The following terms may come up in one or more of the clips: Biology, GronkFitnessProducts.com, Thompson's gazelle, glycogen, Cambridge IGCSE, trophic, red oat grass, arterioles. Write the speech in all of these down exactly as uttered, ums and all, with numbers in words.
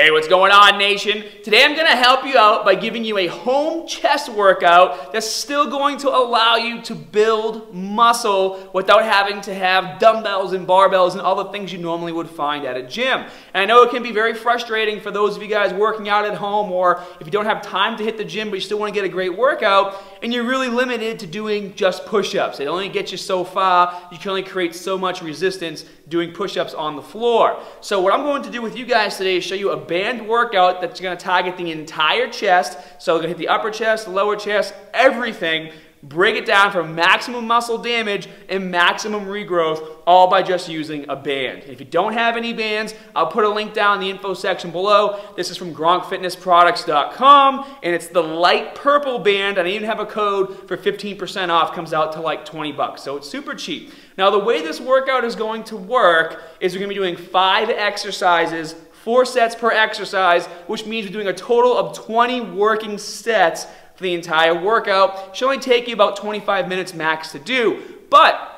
Hey, what's going on, nation? Today I'm gonna help you out by giving you a home chest workout that's still going to allow you to build muscle without having to have dumbbells and barbells and all the things you normally would find at a gym. And I know it can be very frustrating for those of you guys working out at home, or if you don't have time to hit the gym but you still wanna get a great workout and you're really limited to doing just push-ups. It only gets you so far. You can only create so much resistance doing push-ups on the floor. So what I'm going to do with you guys today is show you a band workout that's going to target the entire chest. So we're going to hit the upper chest, lower chest, everything. Break it down for maximum muscle damage and maximum regrowth, all by just using a band. If you don't have any bands, I'll put a link down in the info section below. This is from Gronk Fitness Products dot com, and it's the light purple band, and I even have a code for fifteen percent off. Comes out to like twenty bucks, so it's super cheap. Now, the way this workout is going to work is we're going to be doing five exercises, four sets per exercise, which means we're doing a total of twenty working sets for the entire workout. It should only take you about twenty-five minutes max to do, but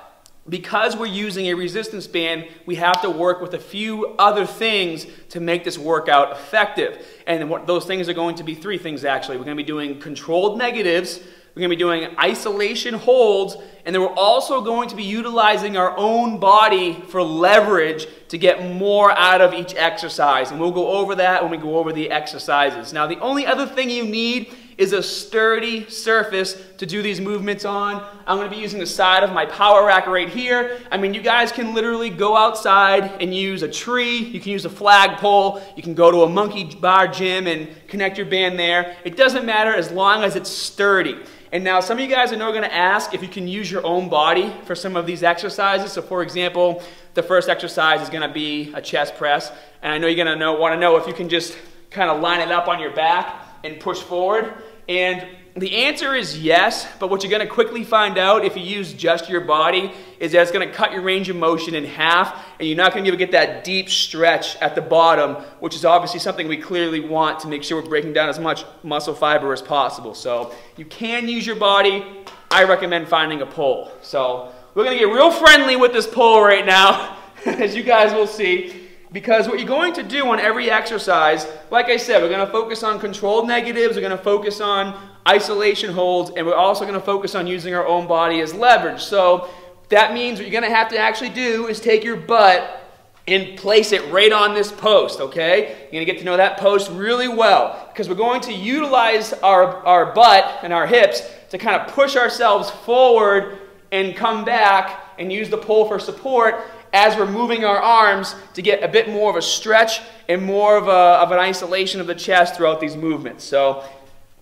because we're using a resistance band, we have to work with a few other things to make this workout effective. And what those things are going to be, three things actually. We're going to be doing controlled negatives, we're going to be doing isolation holds, and then we're also going to be utilizing our own body for leverage to get more out of each exercise. And we'll go over that when we go over the exercises. Now, the only other thing you need is a sturdy surface to do these movements on. I'm gonna be using the side of my power rack right here. I mean, you guys can literally go outside and use a tree, you can use a flagpole, you can go to a monkey bar gym and connect your band there. It doesn't matter as long as it's sturdy. And now some of you guys I know are gonna ask if you can use your own body for some of these exercises. So for example, the first exercise is gonna be a chest press. And I know you're gonna know, wanna know if you can just kind of line it up on your back and push forward. And the answer is yes, but what you're gonna quickly find out if you use just your body is that it's gonna cut your range of motion in half, and you're not gonna be able to get that deep stretch at the bottom, which is obviously something we clearly want to make sure we're breaking down as much muscle fiber as possible. So you can use your body. I recommend finding a pole. So we're gonna get real friendly with this pole right now, as you guys will see. Because what you're going to do on every exercise, like I said, we're going to focus on controlled negatives, we're going to focus on isolation holds, and we're also going to focus on using our own body as leverage. So that means what you're going to have to actually do is take your butt and place it right on this post, okay? You're going to get to know that post really well, because we're going to utilize our, our butt and our hips to kind of push ourselves forward and come back and use the pole for support as we're moving our arms to get a bit more of a stretch and more of, a, of an isolation of the chest throughout these movements. So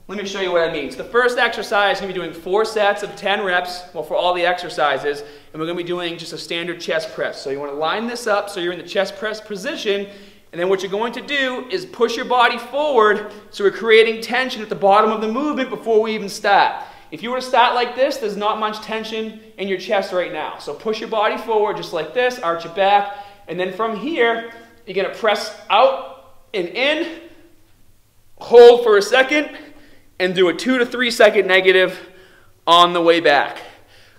let me show you what I mean. So the first exercise is going to be doing four sets of ten reps, well, for all the exercises, and we're going to be doing just a standard chest press. So you want to line this up so you're in the chest press position, and then what you're going to do is push your body forward so we're creating tension at the bottom of the movement before we even start. If you were to start like this, there's not much tension in your chest right now. So push your body forward just like this, arch your back, and then from here, you're gonna press out and in, hold for a second, and do a two to three second negative on the way back.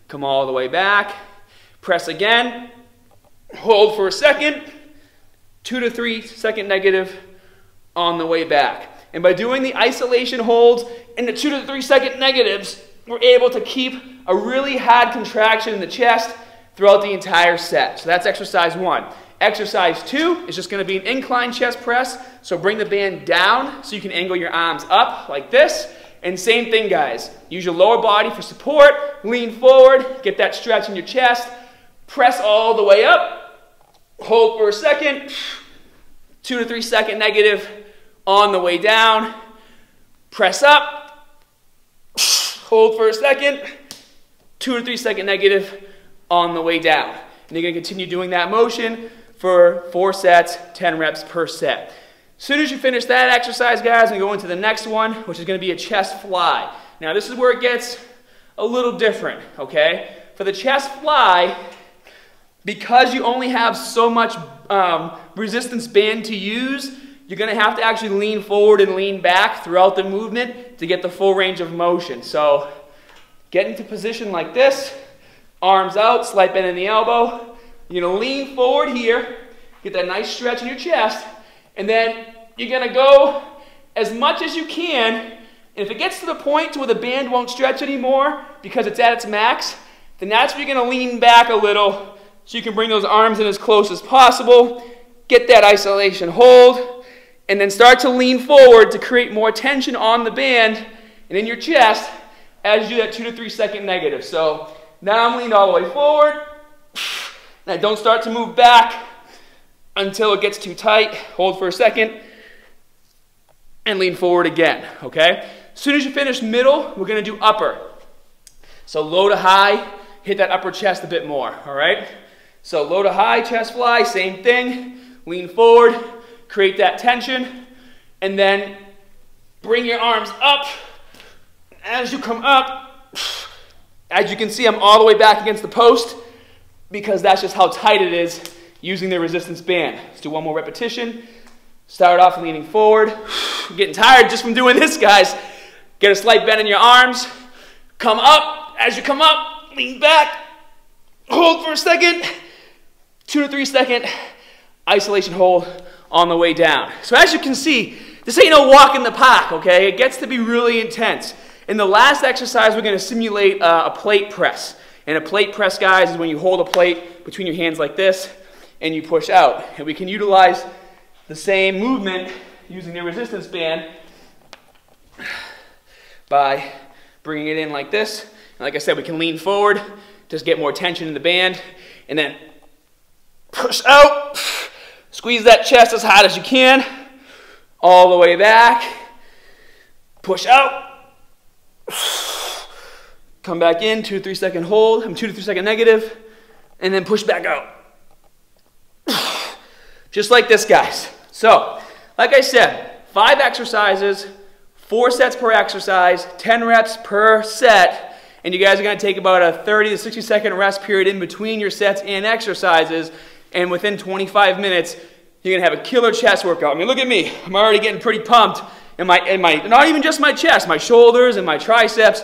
Come all the way back, press again, hold for a second, two to three second negative on the way back. And by doing the isolation holds and the two to three second negatives, we're able to keep a really hard contraction in the chest throughout the entire set. So that's exercise one. Exercise two is just going to be an incline chest press. So bring the band down so you can angle your arms up like this. And same thing, guys. Use your lower body for support. Lean forward. Get that stretch in your chest. Press all the way up. Hold for a second. Two to three second negative. On the way down, press up, hold for a second, two or three second negative on the way down. And you're going to continue doing that motion for four sets, ten reps per set. As soon as you finish that exercise, guys, we go into the next one, which is going to be a chest fly. Now, this is where it gets a little different, okay? For the chest fly, because you only have so much um, resistance band to use, you're going to have to actually lean forward and lean back throughout the movement to get the full range of motion. So get into position like this, arms out, slight bend in the elbow. You're going to lean forward here, get that nice stretch in your chest, and then You're going to go as much as you can. And if it gets to the point to where the band won't stretch anymore because it's at its max, then that's where you're going to lean back a little so you can bring those arms in as close as possible, get that isolation hold, and then start to lean forward to create more tension on the band and in your chest as you do that two to three second negative. So now I'm leaned all the way forward, and I don't start to move back until it gets too tight. Hold for a second, and lean forward again, okay? As soon as you finish middle, we're gonna do upper. So low to high, hit that upper chest a bit more, all right? So low to high, chest fly, same thing. Lean forward, create that tension, and then bring your arms up. As you come up, as you can see, I'm all the way back against the post because that's just how tight it is using the resistance band. Let's do one more repetition. Start off leaning forward. I'm getting tired just from doing this, guys. Get a slight bend in your arms. Come up. As you come up, lean back. Hold for a second. Two to three second isolation hold on the way down. So as you can see, this ain't no walk in the park, okay? It gets to be really intense. In the last exercise, we're going to simulate uh, a plate press. And a plate press, guys, is when you hold a plate between your hands like this and you push out. And we can utilize the same movement using the resistance band by bringing it in like this. And like I said, we can lean forward, just get more tension in the band, and then push out. Squeeze that chest as hard as you can, all the way back. Push out. Come back in, two to three second hold, I'm two to three second negative, and then push back out. Just like this, guys. So, like I said, five exercises, four sets per exercise, ten reps per set, and you guys are gonna take about a thirty to sixty second rest period in between your sets and exercises, and within twenty-five minutes, you're gonna have a killer chest workout. I mean, look at me, I'm already getting pretty pumped. And my, and my, not even just my chest, my shoulders and my triceps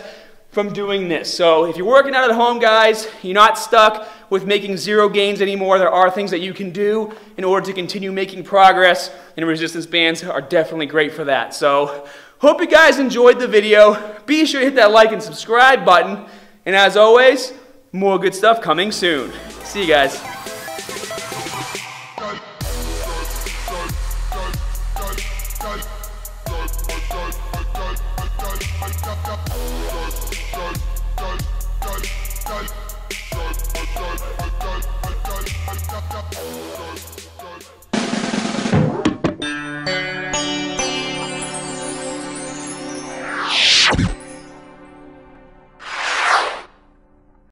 from doing this. So if you're working out at home, guys, you're not stuck with making zero gains anymore. There are things that you can do in order to continue making progress, and resistance bands are definitely great for that. So hope you guys enjoyed the video. Be sure to hit that like and subscribe button. And as always, more good stuff coming soon. See you guys.